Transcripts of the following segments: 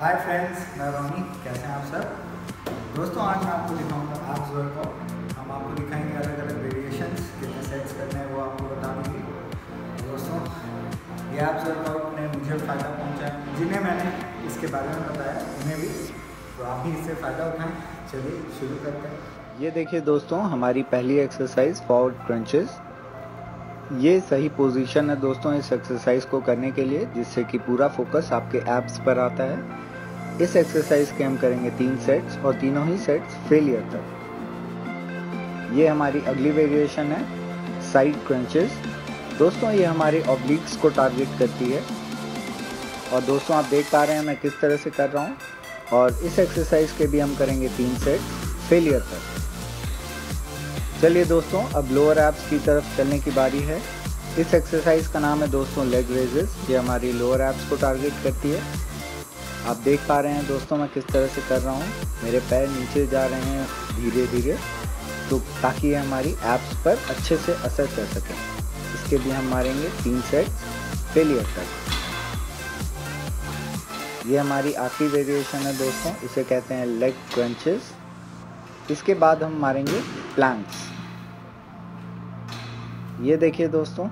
Hi friends, मैं रोहिणी। कैसे हैं आप सब दोस्तों? आज मैं आपको दिखाऊंगा एप्स वर्कआउट। हम आपको दिखाएंगे अलग अलग वेरिएशंस, कितने सेट्स करने हैं वो आपको बता दूँगी। दोस्तों, ये एप्स वर्कआउट ने मुझे फ़ायदा पहुँचाया। जिन्हें मैंने इसके बारे में बताया उन्हें भी, तो आप भी इससे फ़ायदा उठाएँ। चलिए शुरू करते हैं। ये देखिए दोस्तों, हमारी पहली एक्सरसाइज फॉरवर्ड क्रंचेस। ये सही पोजीशन है दोस्तों इस एक्सरसाइज को करने के लिए, जिससे कि पूरा फोकस आपके एब्स पर आता है। इस एक्सरसाइज के हम करेंगे 3 सेट्स और तीनों ही सेट्स फेलियर तक। ये हमारी अगली वेरिएशन है साइड क्रंचेस। दोस्तों, ये हमारे ऑब्लिक्स को टारगेट करती है और दोस्तों आप देख पा रहे हैं मैं किस तरह से कर रहा हूँ। और इस एक्सरसाइज के भी हम करेंगे 3 सेट्स फेलियर तक। चलिए दोस्तों, अब लोअर एब्स की तरफ चलने की बारी है। इस एक्सरसाइज का नाम है दोस्तों लेग रेजेस। ये हमारी लोअर एब्स को टारगेट करती है। आप देख पा रहे हैं दोस्तों मैं किस तरह से कर रहा हूँ, मेरे पैर नीचे जा रहे हैं धीरे धीरे, तो ताकि ये हमारी एब्स पर अच्छे से असर कर सके। इसके भी हम मारेंगे 3 सेट्स फेलियर तक। ये हमारी आखिरी वेरिएशन है दोस्तों, इसे कहते हैं लेग क्रंचेस। इसके बाद हम मारेंगे प्लैंक्स। ये देखिए दोस्तों,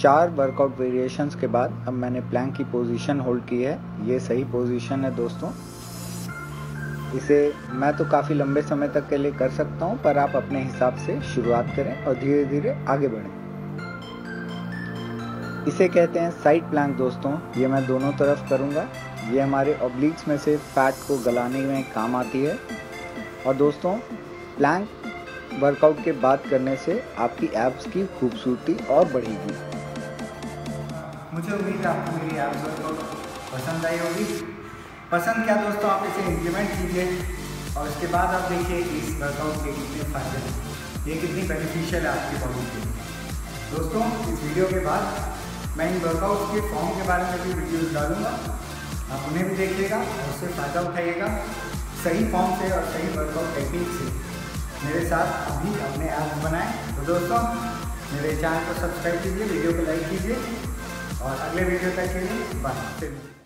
4 वर्कआउट वेरिएशंस के बाद अब मैंने प्लैंक की पोजीशन होल्ड की है। ये सही पोजीशन है दोस्तों। इसे मैं तो काफ़ी लंबे समय तक के लिए कर सकता हूँ, पर आप अपने हिसाब से शुरुआत करें और धीरे धीरे आगे बढ़ें। इसे कहते हैं साइड प्लैंक दोस्तों। ये मैं दोनों तरफ करूँगा। ये हमारे ऑब्लिक्स में से फैट को गलाने में काम आती है। और दोस्तों, प्लैंक वर्कआउट के बाद करने से आपकी एब्स की खूबसूरती और बढ़ेगी। मुझे उम्मीद है आपको मेरी एब्स वर्कआउट पसंद आई होगी। पसंद क्या दोस्तों, आप इसे इम्प्लीमेंट कीजिए और उसके बाद आप देखिए इस वर्कआउट के कितने फायदे हैं, ये कितनी बेनिफिशियल है आपकी बॉडी के लिए। दोस्तों, इस वीडियो के बाद मैं इन वर्कआउट के फॉर्म के बारे में भी वीडियोज़ डालूँगा। आप उन्हें भी देखिएगा और उससे फ़ायदा उठाइएगा। सही फॉर्म से और सही वर्कआउट टेक्निक से मेरे साथ अभी अपने ऐप्स बनाएँ। तो दोस्तों, मेरे चैनल को सब्सक्राइब कीजिए, वीडियो को लाइक कीजिए और अगले वीडियो तक के लिए बाय।